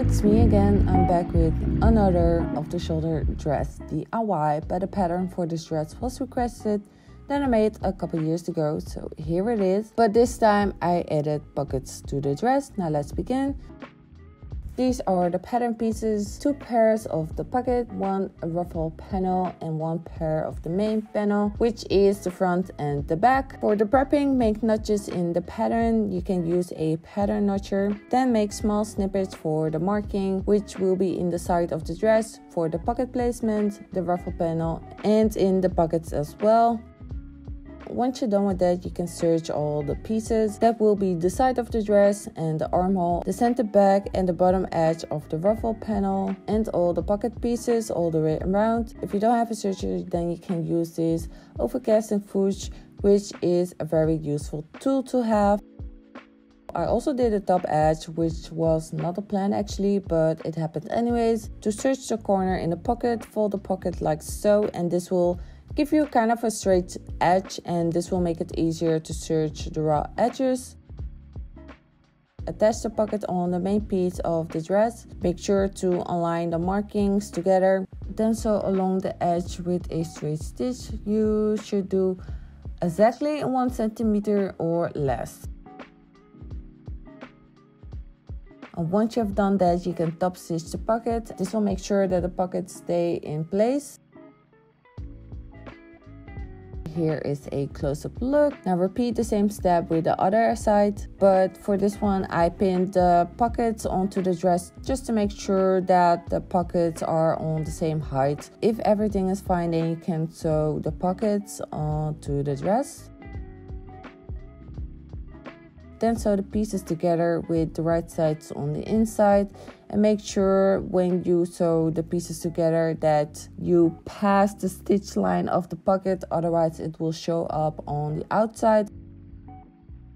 it's me again. I'm back with another off-the-shoulder dress DIY, but the pattern for this dress was requested that I made a couple years ago, so here it is. But this time I added pockets to the dress. Now let's begin. These are the pattern pieces, two pairs of the pocket, one ruffle panel and one pair of the main panel, which is the front and the back. For the prepping, make notches in the pattern. You can use a pattern notcher. Then make small snippets for the marking, which will be in the side of the dress for the pocket placement, the ruffle panel, and in the pockets as well. Once you're done with that, you can search all the pieces. That will be the side of the dress and the armhole, the center back and the bottom edge of the ruffle panel, and all the pocket pieces all the way around. If you don't have a searcher, then you can use this overcasting footage, which is a very useful tool to have. I also did the top edge, which was not a plan actually, but it happened anyways. To search the corner in the pocket, fold the pocket like so, and this will give you kind of a straight edge, and this will make it easier to search the raw edges. Attach the pocket on the main piece of the dress. Make sure to align the markings together. Then sew along the edge with a straight stitch. You should do exactly 1 centimeter or less. And once you have done that, you can top stitch the pocket. This will make sure that the pockets stay in place. Here is a close-up look. Now repeat the same step with the other side, but for this one I pinned the pockets onto the dress just to make sure that the pockets are on the same height. If everything is fine, then you can sew the pockets onto the dress. Then sew the pieces together with the right sides on the inside, and make sure when you sew the pieces together that you pass the stitch line of the pocket, otherwise it will show up on the outside.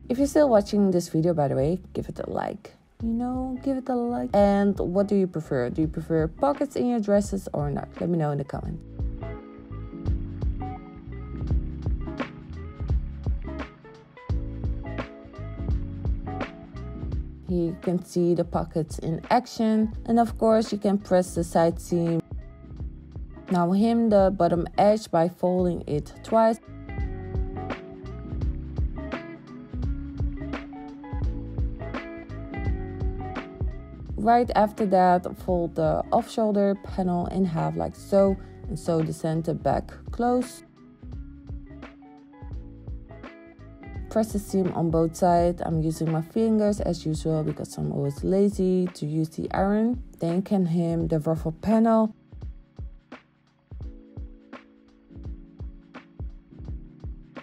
If you're still watching this video, by the way, give it a like. You know, give it a like. And what do you prefer? Do you prefer pockets in your dresses or not? Let me know in the comments. You can see the pockets in action, and of course you can press the side seam. Now hem the bottom edge by folding it twice. Right after that, fold the off shoulder panel in half like so, and sew the center back close. Press the seam on both sides. I'm using my fingers as usual because I'm always lazy to use the iron. Then you can hem the ruffle panel.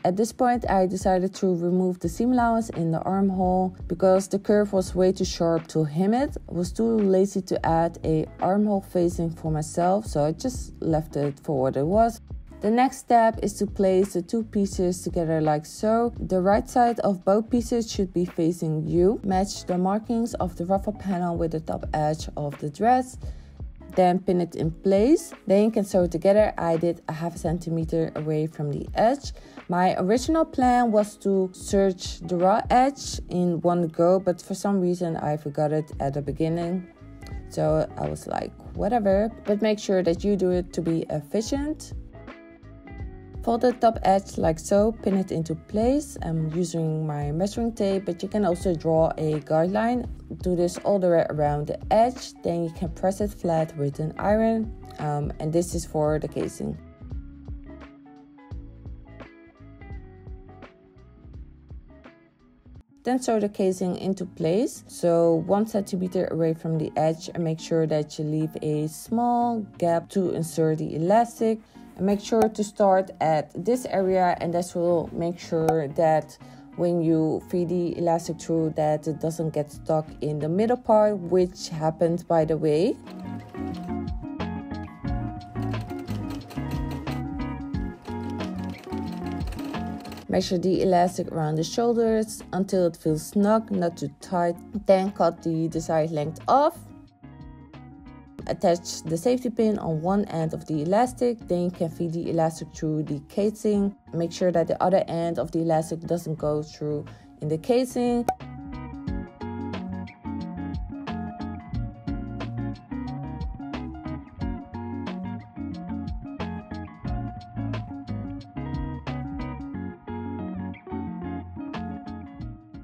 At this point I decided to remove the seam allowance in the armhole because the curve was way too sharp to hem it. I was too lazy to add a armhole facing for myself, so I just left it for what it was. The next step is to place the two pieces together like so. The right side of both pieces should be facing you. Match the markings of the ruffle panel with the top edge of the dress. Then pin it in place. Then you can sew it together. I did a 1/2 centimeter away from the edge. My original plan was to search the raw edge in one go, but for some reason I forgot it at the beginning. So I was like, whatever. But make sure that you do it to be efficient. Fold the top edge like so, pin it into place. I'm using my measuring tape, but you can also draw a guideline. Do this all the way around the edge, then you can press it flat with an iron. And this is for the casing. Then sew the casing into place, so 1 centimeter away from the edge, and make sure that you leave a small gap to insert the elastic. Make sure to start at this area, and this will make sure that when you feed the elastic through that it doesn't get stuck in the middle part, which happened by the way. Measure the elastic around the shoulders until it feels snug, not too tight. Then cut the desired length off. Attach the safety pin on one end of the elastic, then you can feed the elastic through the casing. Make sure that the other end of the elastic doesn't go through in the casing.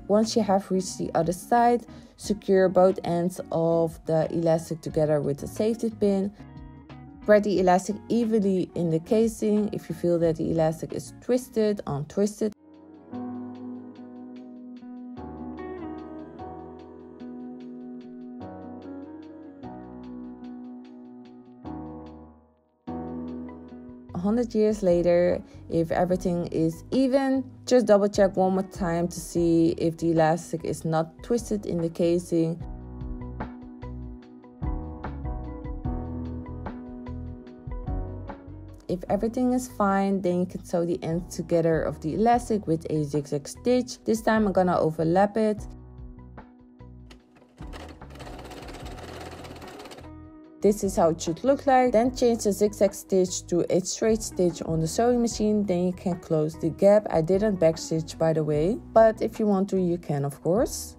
Once you have reached the other side, secure both ends of the elastic together with a safety pin. Spread the elastic evenly in the casing. If you feel that the elastic is twisted, untwist it. A 100 years later, if everything is even, just double check one more time to see if the elastic is not twisted in the casing. If everything is fine, then you can sew the ends together of the elastic with a zigzag stitch. This time I'm gonna overlap it. This is how it should look like. Then change the zigzag stitch to a straight stitch on the sewing machine. Then you can close the gap. I didn't backstitch, by the way, but if you want to, you can, of course.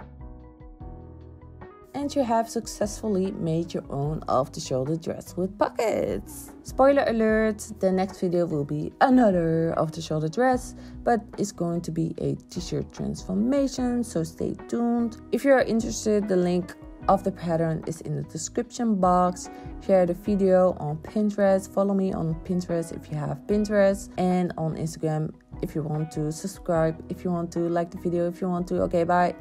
And you have successfully made your own off-the-shoulder dress with pockets. Spoiler alert, the next video will be another off-the-shoulder dress, but it's going to be a t-shirt transformation, so stay tuned. If you are interested, the link of the pattern is in the description box. Share the video on Pinterest, follow me on Pinterest if you have Pinterest, and on Instagram if you want to, subscribe if you want to, like the video if you want to. Okay, bye.